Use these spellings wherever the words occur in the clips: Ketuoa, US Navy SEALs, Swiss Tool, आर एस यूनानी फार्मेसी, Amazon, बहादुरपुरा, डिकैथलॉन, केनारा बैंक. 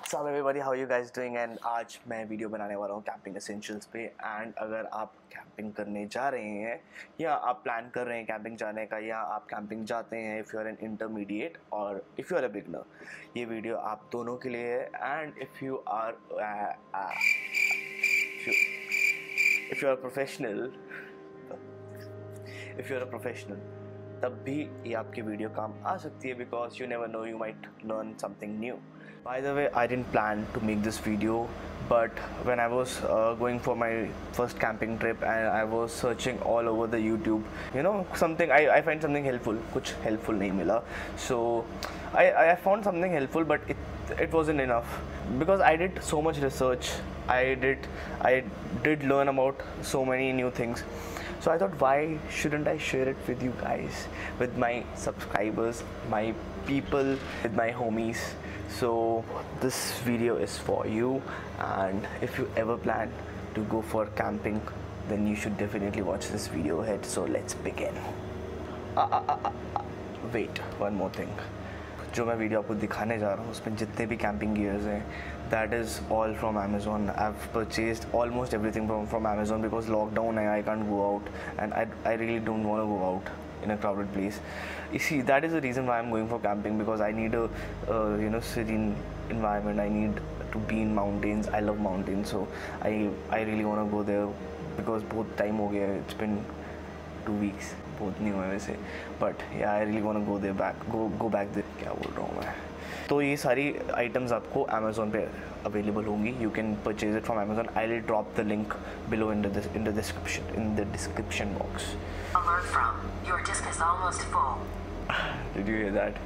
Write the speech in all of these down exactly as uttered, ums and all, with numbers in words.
What's up everybody, how are you guys doing? And आज मैं video बनाने वाला हूँ कैंपिंग एसेंशियल्स पे। एंड अगर आप कैंपिंग करने जा रहे हैं या आप प्लान कर रहे हैं कैंपिंग जाने का, या आप कैंपिंग जाते हैं if you are an intermediate और if you are a beginner, ये वीडियो आप दोनों के लिए है। And if you are if you are professional if you are a professional तब भी ये आपकी वीडियो काम आ सकती है, because you never know, you might learn something new. By the way, I didn't plan to make this video, but when I was going for my first camping trip and I was searching all over the YouTube, you know, something I I find something helpful. कुछ helpful नहीं मिला, so I I found something helpful, but it it wasn't enough because I did so much research, I did I did learn about so many new things. So I thought, why shouldn't I share it with you guys, with my subscribers, my people, with my homies? So this video is for you, and if you ever plan to go for camping, then you should definitely watch this video ahead. So let's begin. Uh, uh, uh, uh, uh. Wait, one more thing. जो मैं video आपको दिखाने जा रहा हूँ उसमें जितने भी कैंपिंग गियर्स हैं, that is all from Amazon. I have purchased almost everything from from Amazon because lockdown है, I can't go out and I I really don't want to go out in a crowded place. इसी that is the reason why I am going for camping, because I need a you know serene environment, I need to be in mountains. I love mountains, so I I really want to go there because बहुत time हो गया, it's been two weeks, बहुत नहीं हुए वैसे, but I really want to go there back go go back there. क्या बोल रहा हूँ मैं, तो ये सारी आइटम्स आपको अमेज़ॉन पे अवेलेबल होंगी। You can purchase it from Amazon. I will drop the link below in the in the description in the description box. Alert from your disk is almost full. Did you hear that?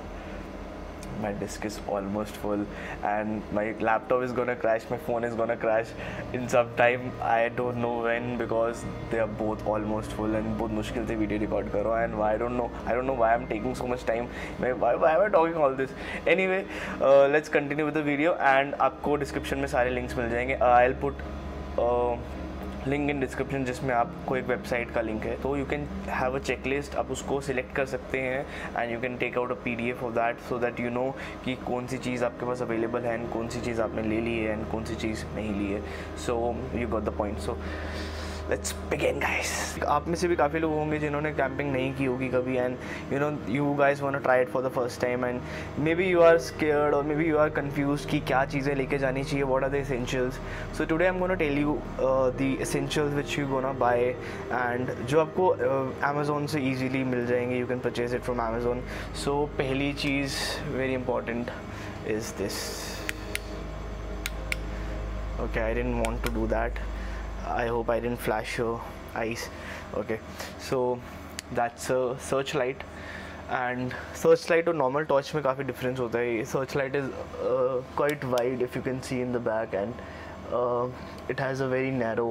My disk is almost full, and my laptop is gonna crash. My phone is gonna crash in some time. I don't know when, because they are both almost full, and बहुत मुश्किल से video record करो। And why I don't know, I don't know why I'm taking so much time. Why why am I talking all this? Anyway, uh, let's continue with the video. And आपको description में सारे links मिल जाएंगे। uh, I'll put uh, link in description, जिसमें आपको एक website का link है, तो you can have a check list, आप उसको सिलेक्ट कर सकते हैं। And you can take out a P D F of that, so that you know कि कौन सी चीज़ आपके पास अवेलेबल है एंड कौन सी चीज़ आपने ले ली है एंड कौन सी चीज़ नहीं ली है। So you got the point. So let's begin guys. आप में से भी काफ़ी लोग होंगे जिन्होंने कैंपिंग नहीं की होगी कभी, and you know you guys want to try it for the first time, and may be you are scared और may be you are confuse कि क्या चीज़ें लेके जानी चाहिए, what are the essentials. So today I am gonna tell you the essentials which you gonna buy, and जो आपको Amazon uh, से ईजिली मिल जाएंगे। You can purchase it from Amazon. So पहली चीज़ very important is this. Okay, I didn't want to do that. I hope I didn't flash your eyes. Okay, so that's a searchlight, and searchlight और normal torch में काफ़ी difference होता है। Searchlight is uh, quite wide, if you can see in the back, and uh, it has a very narrow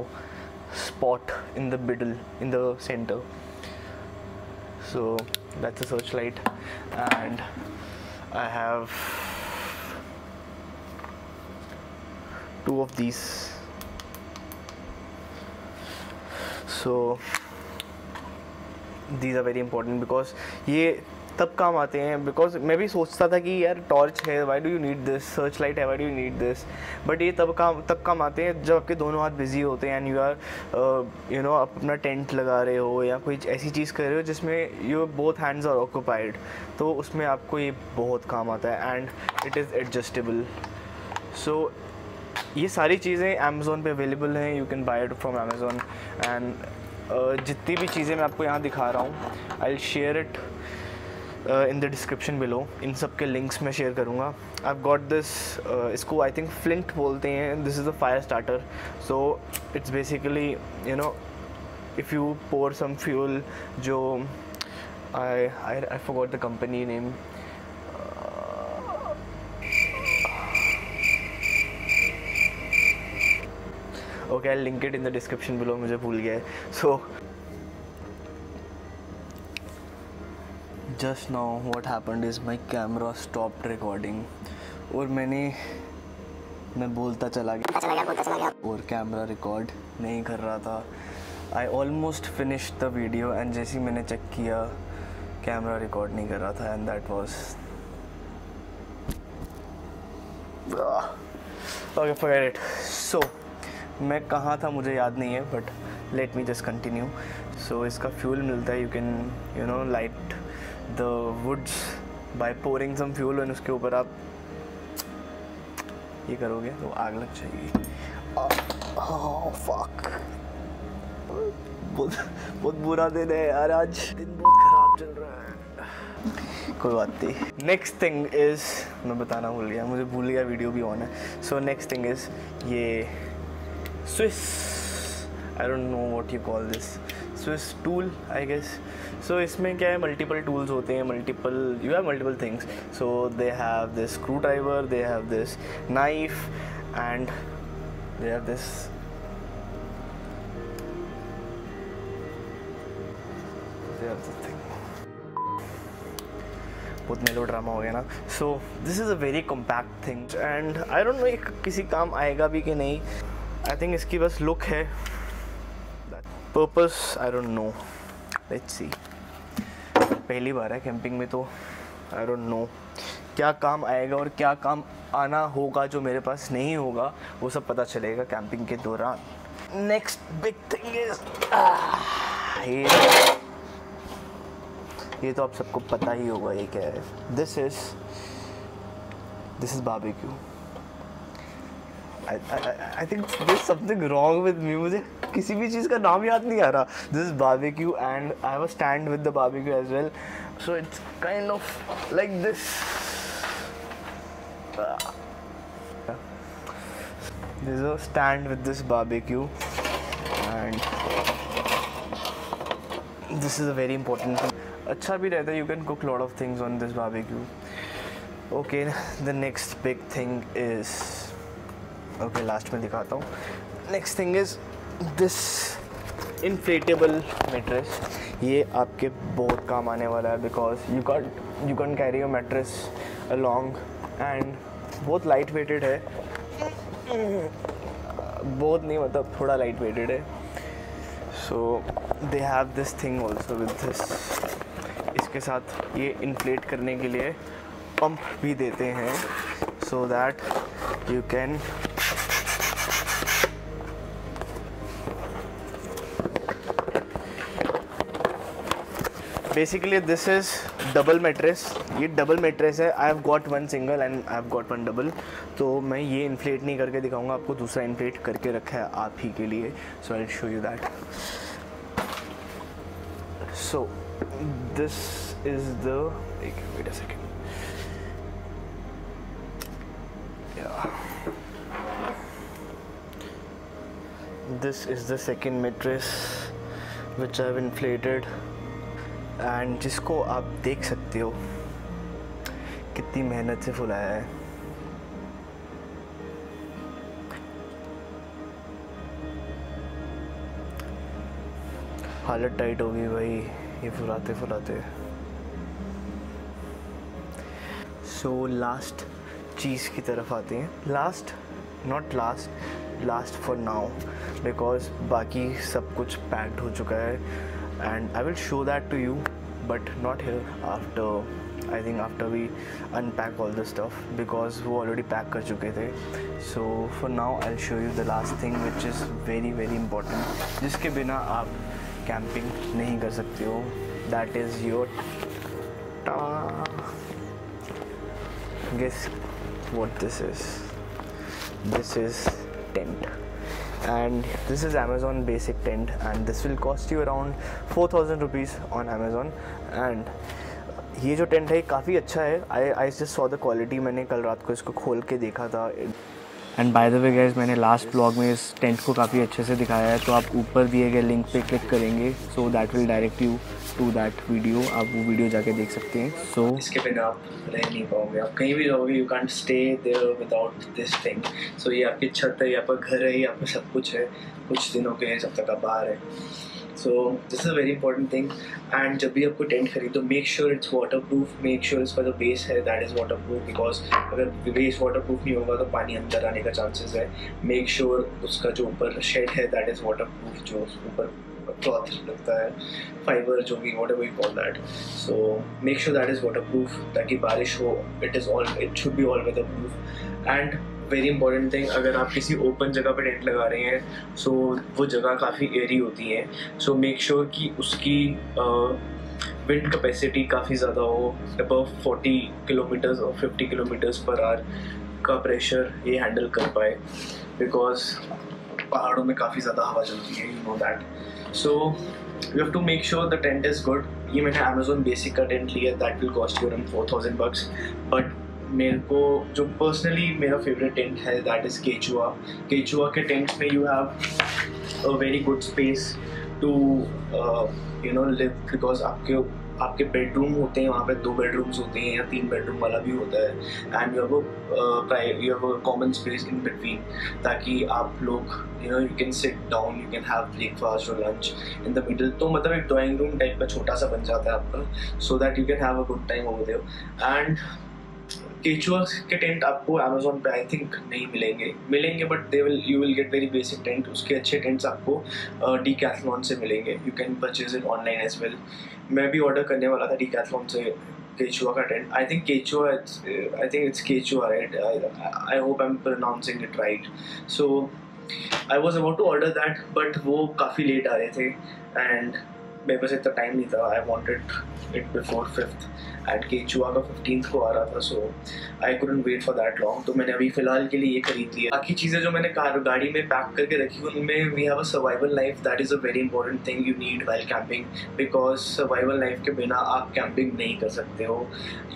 spot in the middle, in the center. So that's a searchlight, and I have two of these. So these are very important because ये तब काम आते हैं, because मैं भी सोचता था कि यार टॉर्च है, why do you need this, search light है, why do you need this, but ये तब काम तब काम आते हैं जब आपके दोनों हाथ बिजी होते हैं, and you are you know आप अपना टेंट लगा रहे हो या कोई ऐसी चीज़ कर रहे हो जिसमें your both hands are occupied, तो उसमें आपको ये बहुत काम आता है। And it is adjustable. So ये सारी चीज़ें अमेज़ॉन पे अवेलेबल हैं। You can buy it from Amazon. And जितनी भी चीज़ें मैं आपको यहाँ दिखा रहा हूँ, I will share it in the description below. इन सब के लिंक्स मैं शेयर करूँगा। आई हैव गॉट दिस, इसको आई थिंक फ्लिंट बोलते हैं। This is a fire starter. So it's basically you know if you pour some fuel, जो I I forgot the company name. Okay, I link it in the description below, मुझे भूल गया है। So just now what happened is my camera stopped recording, और मैंने मैं बोलता चला गया और कैमरा रिकॉर्ड नहीं कर रहा था। I almost finished the video, and जैसे ही मैंने चेक किया कैमरा रिकॉर्ड नहीं कर रहा था, and that was okay forget it. So मैं कहाँ था मुझे याद नहीं है, but let me just continue. So इसका फ्यूल मिलता है, you can you know light the woods by pouring some fuel. And उसके ऊपर आप ये करोगे तो आग लग जाएगी. ओह फक, बहुत बहुत बुरा दिन है यार, आज दिन बहुत ख़राब चल रहा है. कोई बात नहीं. नेक्स्ट थिंग इज़, मैं बताना भूल गया, मुझे भूल गया वीडियो भी ऑन है. सो नेक्स्ट थिंग इज़ ये Swiss, I don't know what you call this, Swiss tool I guess. So इसमें क्या है, मल्टीपल टूल्स होते हैं, multiple you have multiple things. So they have this screw driver, they have this knife, and they have this thing. बहुत melodrama हो गया ना. So this is a very compact thing and I don't know ये किसी काम आएगा भी कि नहीं. आई थिंक इसकी बस लुक है, purpose I don't know, let's see. पहली बार है कैंपिंग में तो आई डोंट नो क्या काम आएगा और क्या काम आना होगा, जो मेरे पास नहीं होगा वो सब पता चलेगा कैंपिंग के दौरान. नेक्स्ट बिग थिंग इज, ये तो आप सबको पता ही होगा ये क्या है. This is this is barbecue. I think there is something wrong with me, मुझे किसी भी चीज़ का नाम याद नहीं आ रहा. This is barbecue and I have a stand with the barbecue as well. So it's kind of like this. This is a stand with this barbecue and this is a very important thing. अच्छा भी रहता है, you can cook lot of things on this barbecue. Okay the next big thing is, okay last में दिखाता हूँ. Next thing is this inflatable mattress. ये आपके बहुत काम आने वाला है because you can you can carry your mattress along and बहुत लाइट वेटेड है. बहुत नहीं, मतलब थोड़ा लाइट वेटेड है. So they have this thing also with this, के साथ ये इन्फ्लेट करने के लिए पंप भी देते हैं so that you can basically, this is double mattress. ये डबल मैट्रेस है. I have got one single and I have got one double. तो मैं ये इन्फ्लेट नहीं करके दिखाऊंगा आपको, दूसरा इन्फ्लेट करके रखा है आप ही के लिए. So I will show you that. So this is the wait, wait a second yeah this is the second mattress which I have inflated and जिसको आप देख सकते हो कितनी मेहनत से फुलाया है. हालत टाइट होगी भाई ये फुलाते फुलाते. सो लास्ट चीज़ की तरफ आते हैं. Last not last, last for now because बाकी सब कुछ पैक्ड हो चुका है and I will show that to you but not here. After I think after we unpack all the stuff because वो ऑलरेडी पैक कर चुके थे. So for now I will show you the last thing which is very very important, जिसके बिना आप camping नहीं कर सकते हो. दैट इज योर टा. Guess what this is. This is tent and this is Amazon basic tent and this will cost you around four thousand rupees on Amazon. And ये जो टेंट है काफ़ी अच्छा है. I I just saw the quality. मैंने कल रात को इसको खोल के देखा था. And by the way guys, मैंने लास्ट ब्लॉग में इस टेंट को काफ़ी अच्छे से दिखाया है, तो आप ऊपर दिए गए लिंक पे क्लिक करेंगे so that will direct you to that video. आप वो वीडियो जाके देख सकते हैं. सो so, इसके बिना आप रह नहीं पाओगे. आप कहीं भी रहोगे, you can't stay there without this thing. So ये आपकी छत है, ये आपका घर है, ये आपका सब कुछ है कुछ दिनों के लिए जब तक आप बाहर है. So this is very important thing. And जब भी आपको टेंट खरीदो, make sure it's waterproof, make sure इसका जो बेस है that is waterproof because अगर बेस वाटर प्रूफ नहीं होगा तो पानी अंदर आने का चांसेस है. मेक श्योर sure उसका जो ऊपर शेड है दैट इज़ वाटर प्रूफ, जो ऊपर क्लॉथ लगता है, फाइबर जो भी whatever you call that. So make sure that is waterproof ताकि बारिश हो. It is all, it should be all weatherproof. And very important thing, अगर आप किसी ओपन जगह पर टेंट लगा रहे हैं सो so, वो जगह काफ़ी एयरी होती है, सो मेक श्योर कि उसकी विंड uh, कैपेसिटी काफ़ी ज़्यादा हो, अबव चालीस किलोमीटर्स और पचास किलोमीटर्स पर आवर का प्रेशर ये हैंडल कर पाए, बिकॉज पहाड़ों में काफ़ी ज़्यादा हवा चलती है, you know that. So you have to make sure the tent is good. ये मैंने अमेजोन बेसिक का टेंट लिया, that will cost you around four thousand bucks, but मेरे को जो पर्सनली मेरा फेवरेट टेंट है दैट इज़ केचुआ. केचुआ के टेंट में you have a very good space to you know live, because आपके आपके बेडरूम होते हैं, वहाँ पे दो बेडरूम्स होते हैं या तीन बेडरूम वाला भी होता है, and you have you have a common space in between, ताकि आप लोग you know you can sit down, you can have breakfast और लंच इन द मिडल. तो मतलब एक ड्राइंग रूम टाइप का छोटा सा बन जाता है आपका, so that you can have a good time over there. And Quechua के टेंट आपको अमेजोन पे आई थिंक नहीं मिलेंगे, मिलेंगे but they will you will get very basic tent. उसके अच्छे टेंट्स आपको डिकैथलॉन uh, से मिलेंगे, you can purchase it online as well. मैं भी ऑर्डर करने वाला था डिकैथलॉन से केचुआ का tent. I think Quechua I think it's Quechua right, I hope I am pronouncing it right. So I was about to order that, but वो काफ़ी late आ रहे थे एंड मेरे पास इतना टाइम नहीं था. I wanted it before fifth and Quechua का fifteenth को आ रहा था, so I couldn't wait for that long. तो मैंने अभी फ़िलहाल के लिए ये खरीद लिया. बाकी चीज़ें जो मैंने कार गाड़ी में पैक करके रखी उनमें we have a survival knife, that is a very important thing you need while camping, because survival knife के बिना आप कैंपिंग नहीं कर सकते हो.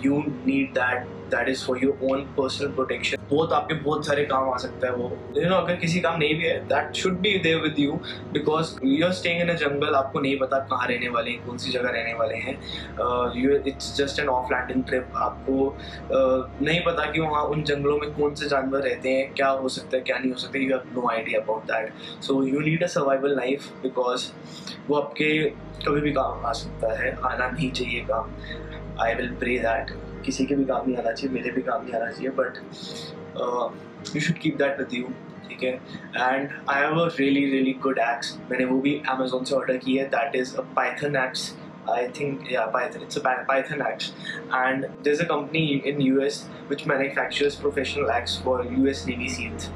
You need that, that is for your own personal protection. बहुत आपके बहुत सारे काम आ सकता है वो, यू you नो know, अगर किसी काम नहीं भी है that should be there with you, because you are staying in a jungle. आपको नहीं पता कहाँ रहने वाले हैं, कौन सी जगह रहने वाले हैं, you it's just an off landing trip. आपको uh, नहीं पता कि वहाँ उन जंगलों में कौन से जानवर रहते हैं, क्या हो सकता है क्या नहीं हो सकता, you have no idea about that. So you need a survival knife, because वो आपके कभी भी काम आ सकता है, आना नहीं चाहिए काम. आई विल प्रे दैट किसी के भी काम नहीं आना चाहिए, मेरे भी काम नहीं आना चाहिए, but you should keep that with you, ठीक है. And I have a really really good axe, मैंने वो भी अमेजोन से ऑर्डर की है, that is a python axe. I think yeah, Python. It's a Python axe, and there's a company in U S which manufactures professional axe for U S Navy SEALs,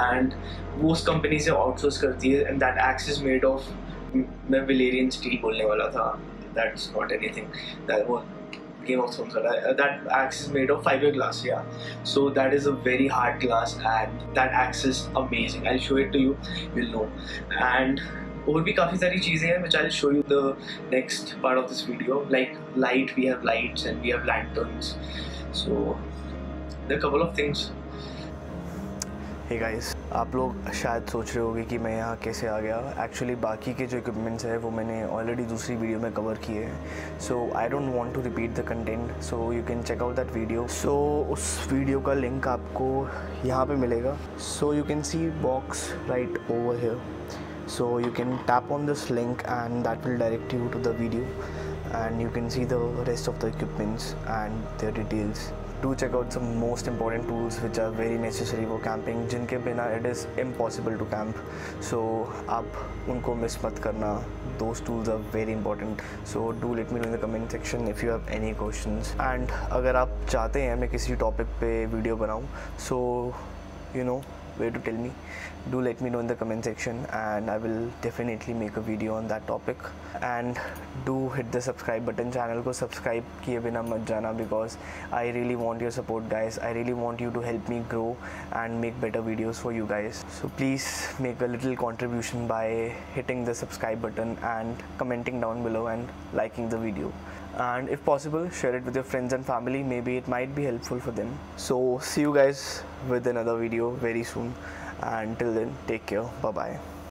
and most companies are outsourced करती है, and that axe is made of मैं Valerian steel बोलने वाला था, that's not anything. That was Game of Thrones. That axe is made of fiberglass, yeah. So that is a very hard glass, and that axe is amazing. I'll show it to you. You'll know. And और भी काफ़ी सारी चीज़ें हैं which I will show you the next part of this video, like light. We have lights and we have lanterns, so there are couple of things. Hey guys, आप लोग शायद सोच रहे होंगे कि मैं यहाँ कैसे आ गया. एक्चुअली बाकी के जो इक्विपमेंट्स है वो मैंने ऑलरेडी दूसरी वीडियो में कवर किए हैं, so I don't want to repeat the content, so you can check out that video. So उस वीडियो का लिंक आपको यहाँ पे मिलेगा, so you can see box right over here. So you can tap on this link and that will direct you to the video, and you can see the rest of the equipments and their details. Do check out some most important tools which are very necessary for camping, जिनके बिना it is impossible to camp. So आप उनको miss मत करना. Those tools are very important. So do let me know in the comment section if you have any questions. And अगर आप चाहते हैं मैं किसी topic पे video बनाऊँ, so you know where to tell me. Do let me know in the comment section and I will definitely make a video on that topic. And do hit the subscribe button, channel ko subscribe kiye bina mat jana, because I really want your support guys. I really want you to help me grow and make better videos for you guys, so please make a little contribution by hitting the subscribe button and commenting down below and liking the video, and if possible share it with your friends and family, maybe it might be helpful for them. So see you guys with another video very soon, and till then take care, bye bye.